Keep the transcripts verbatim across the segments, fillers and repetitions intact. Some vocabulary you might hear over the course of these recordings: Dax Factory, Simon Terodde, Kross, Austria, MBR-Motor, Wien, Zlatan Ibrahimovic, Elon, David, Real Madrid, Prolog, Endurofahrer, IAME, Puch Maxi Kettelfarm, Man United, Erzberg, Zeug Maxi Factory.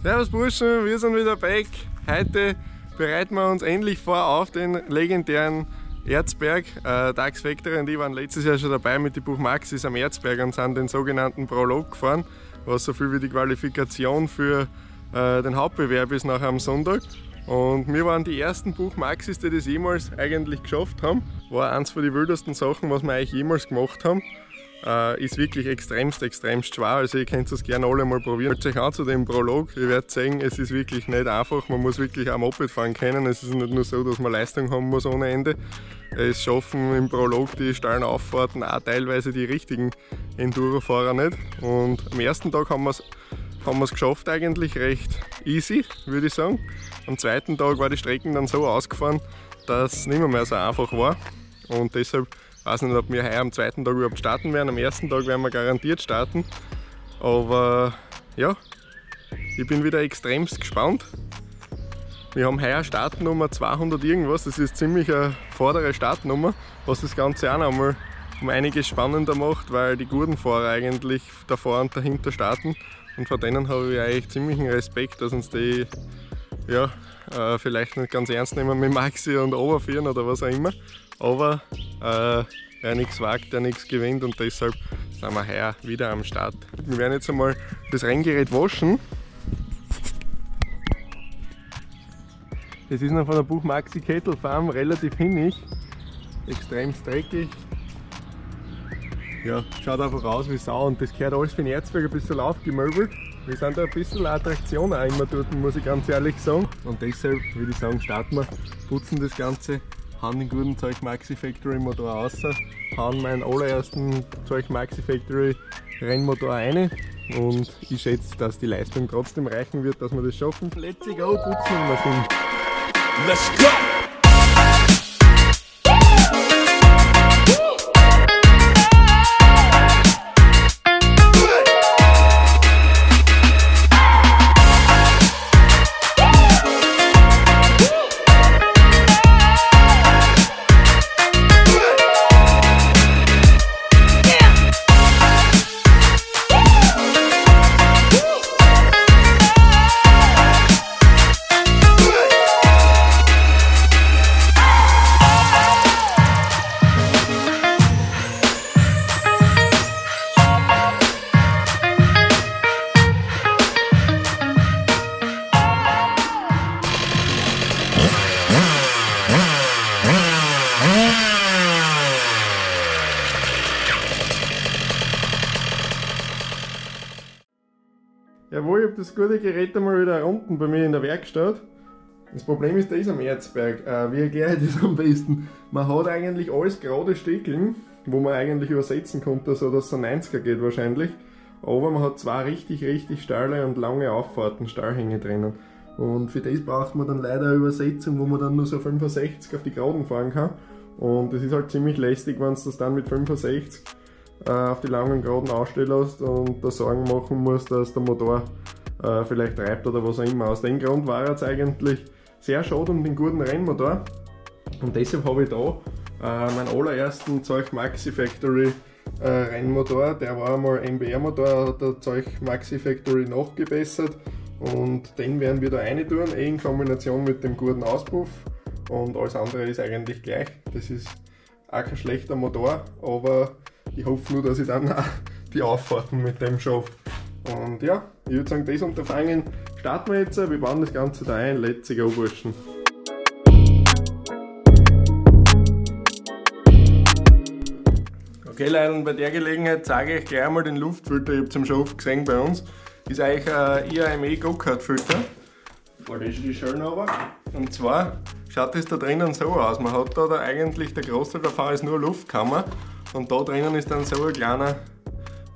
Servus Burschen, wir sind wieder back. Heute bereiten wir uns endlich vor auf den legendären Erzberg. Äh, Dax Factory und die waren letztes Jahr schon dabei mit den Puch Maxis am Erzberg und sind den sogenannten Prolog gefahren, was so viel wie die Qualifikation für äh, den Hauptbewerb ist nachher am Sonntag. Und wir waren die ersten Puch Maxis, die das jemals eigentlich geschafft haben. War eins von den wildesten Sachen, was wir eigentlich jemals gemacht haben. Uh, ist wirklich extremst, extremst schwer, also ihr könnt es gerne alle mal probieren. Hört euch an zu dem Prolog, ihr werdet sehen, es ist wirklich nicht einfach, man muss wirklich auch Moped fahren können, es ist nicht nur so, dass man Leistung haben muss ohne Ende. Es schaffen im Prolog die steilen Auffahrten auch teilweise die richtigen Endurofahrer nicht, und am ersten Tag haben wir es haben wir es geschafft, eigentlich recht easy, würde ich sagen. Am zweiten Tag war die Strecken dann so ausgefahren, dass es nicht mehr so einfach war, und deshalb ich weiß nicht, ob wir heuer am zweiten Tag überhaupt starten werden. Am ersten Tag werden wir garantiert starten. Aber ja, ich bin wieder extremst gespannt. Wir haben heuer Startnummer zweihundert irgendwas. Das ist ziemlich eine vordere Startnummer, was das Ganze auch noch einmal um einiges spannender macht, weil die guten Fahrer eigentlich davor und dahinter starten. Und vor denen habe ich eigentlich ziemlichen Respekt, dass uns die ja, äh, vielleicht nicht ganz ernst nehmen mit Maxi und Obervieren oder was auch immer. Aber äh, wer nichts wagt, der nichts gewinnt, und deshalb sind wir heuer wieder am Start. Wir werden jetzt einmal das Renngerät waschen. Das ist noch von der Puch Maxi Kettelfarm, relativ hinnig, extrem dreckig. Ja, schaut einfach aus wie Sau, und das gehört alles für den Erzberg ein bisschen aufgemöbelt. Wir sind da ein bisschen Attraktion auch immer dort, muss ich ganz ehrlich sagen. Und deshalb würde ich sagen, starten wir, putzen das Ganze. Hauen den guten Zeug Maxi Factory Motor raus, hauen meinen allerersten Zeug Maxi Factory Rennmotor rein, und ich schätze, dass die Leistung trotzdem reichen wird, dass wir das schaffen. Let's go, putzen wir sind. Let's go! Jawohl, ich habe das gute Gerät einmal wieder unten bei mir in der Werkstatt. Das Problem ist, der ist am Erzberg. Äh, wie erkläre ich das am besten? Man hat eigentlich alles gerade Stickeln, wo man eigentlich übersetzen konnte, so dass es ein neunziger geht wahrscheinlich. Aber man hat zwei richtig, richtig steile und lange Auffahrten, Stahlhänge drinnen. Und für das braucht man dann leider eine Übersetzung, wo man dann nur so fünfundsechzig auf die Geraden fahren kann. Und das ist halt ziemlich lästig, wenn es das dann mit fünfundsechzig auf die langen Geraden ausstehen lässt und da Sorgen machen muss, dass der Motor äh, vielleicht reibt oder was auch immer. Aus dem Grund war es eigentlich sehr schade um den guten Rennmotor, und deshalb habe ich da äh, meinen allerersten Zeug Maxi Factory äh, Rennmotor, der war einmal M B R-Motor, hat der Zeug Maxi Factory nachgebessert, und den werden wir da rein tun, eh in Kombination mit dem guten Auspuff, und alles andere ist eigentlich gleich. Das ist auch kein schlechter Motor, aber ich hoffe nur, dass ich dann auch die Auffahrten mit dem schaffe. Und ja, ich würde sagen, das Unterfangen starten wir jetzt. Wir bauen das Ganze da ein. Let's go, Burschen! Okay Leute, und bei der Gelegenheit zeige ich euch gleich einmal den Luftfilter. Ich habe es im Shop gesehen bei uns. Das ist eigentlich ein I A M E Go-Kart-Filter. War das schon schön, aber. Und zwar schaut das da drinnen so aus. Man hat da, da eigentlich, der Großteil der Fahrer ist nur Luftkammer. Und da drinnen ist dann so ein kleiner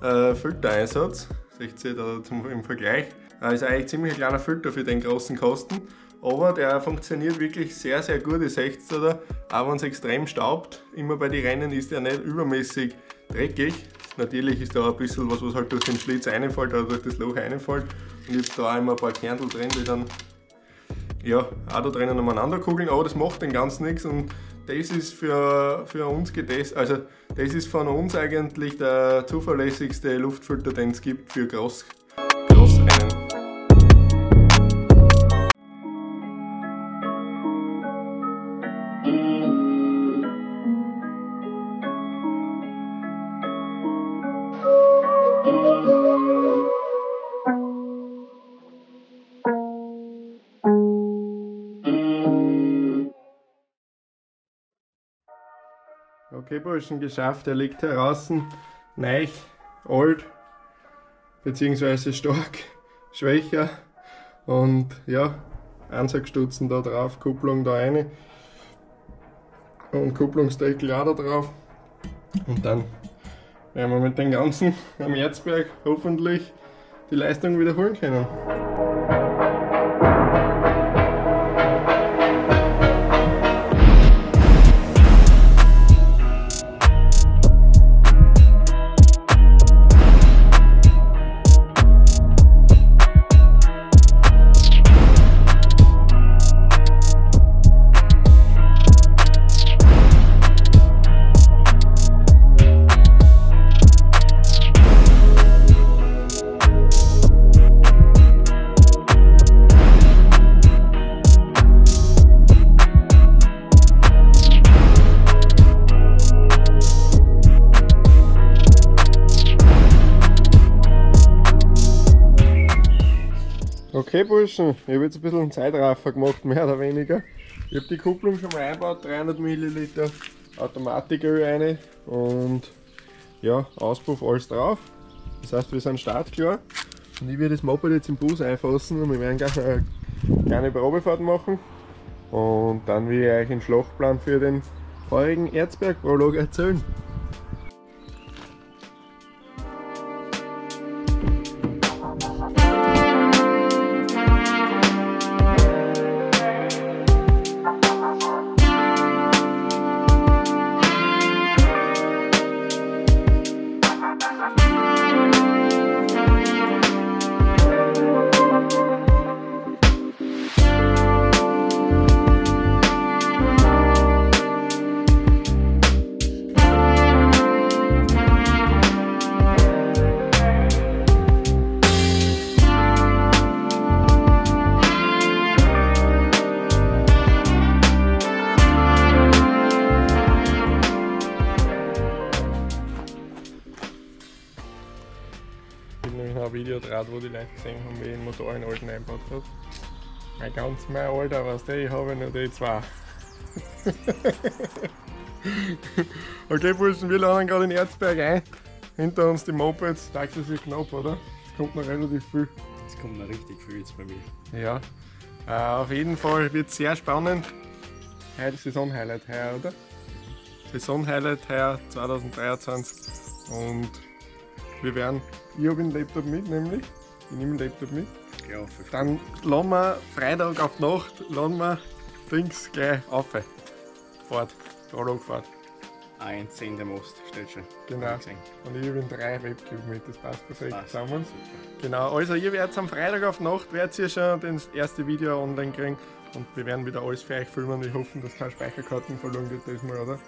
äh, Filtereinsatz, seht ihr da zum, im Vergleich. Äh, ist eigentlich ziemlich ein kleiner Filter für den großen Kasten, aber der funktioniert wirklich sehr, sehr gut, ihr seht es da, auch wenn es extrem staubt. Immer bei den Rennen ist der nicht übermäßig dreckig. Natürlich ist da ein bisschen was, was halt durch den Schlitz reinfällt oder durch das Loch reinfällt. Und jetzt da auch immer ein paar Kerntel drin, die dann ja, auch da drinnen umeinander kugeln, aber das macht den ganzen nichts. Und das ist für, für uns getestet, also das ist von uns eigentlich der zuverlässigste Luftfilter, den es gibt für Kross, Krossrennen. Okay, Burschen, geschafft. Er liegt draußen. Neich, alt, beziehungsweise stark, schwächer. Und ja, Ansaugstutzen da drauf, Kupplung da rein. Und Kupplungsdeckel auch da drauf. Und dann werden wir mit den ganzen am Erzberg hoffentlich die Leistung wiederholen können. Okay Burschen, ich habe jetzt ein bisschen Zeitraffer gemacht, mehr oder weniger. Ich habe die Kupplung schon mal eingebaut, dreihundert Milliliter Automatiköl rein und ja, Auspuff, alles drauf. Das heißt, wir sind startklar. Und ich werde das Moped jetzt im Bus einfassen und wir werden gleich eine kleine Probefahrt machen. Und dann will ich euch den Schlachtplan für den heurigen Erzberg-Prolog erzählen. Video draht, wo die Leute gesehen haben, wie ich den Motor in alten eingebaut habe. Ein ganz mehr alter, weißt du, ich habe nur die zwei. Okay Burschen, wir laden gerade in Erzberg ein. Hinter uns die Mopeds, Dax ist knapp, oder? Es kommt noch relativ viel. Es kommt noch richtig viel jetzt bei mir. Ja, uh, auf jeden Fall wird es sehr spannend. Heute ist Saison-Highlight heuer, oder? Saison-Highlight heuer zwanzig dreiundzwanzig und wir werden, ich habe den Laptop mit, nämlich, ich nehme den Laptop mit, ja, dann laden wir Freitag auf die Nacht, laden wir Dings gleich auf, Fahrt, Prologfahrt. Ein zehnter Most, steht schon. Genau, und ich habe drei Webcube mit, das passt perfekt zusammen. Super. Genau, also ihr werdet am Freitag auf die Nacht, werdet ihr schon das erste Video online kriegen und wir werden wieder alles für euch filmen. Wir hoffen, dass keine Speicherkarten verloren wird diesmal, oder?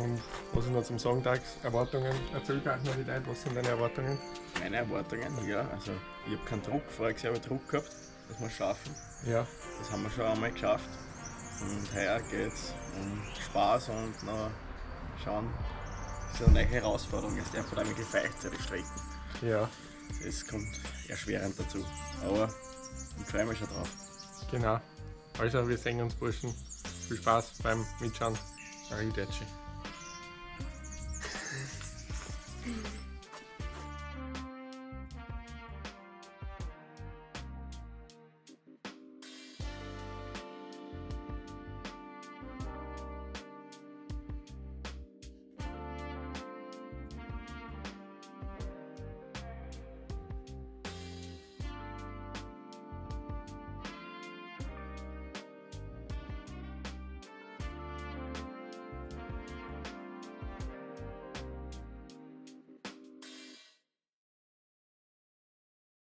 Und was ich noch zum Sagen, Dax, Erwartungen, erzähl gar noch nicht ein, was sind deine Erwartungen? Meine Erwartungen? Ja, also ich habe keinen Druck, vorher habe ich Druck gehabt, dass wir es schaffen. Ja. Das haben wir schon einmal geschafft und heuer geht es um Spaß und noch schauen, das ist eine neue Herausforderung, ist einfach einmal gefeicht zu den Strecken. Ja. Das kommt erschwerend dazu, aber ich freue mich schon drauf. Genau, also wir sehen uns Burschen, viel Spaß beim Mitschauen, Arrivederci.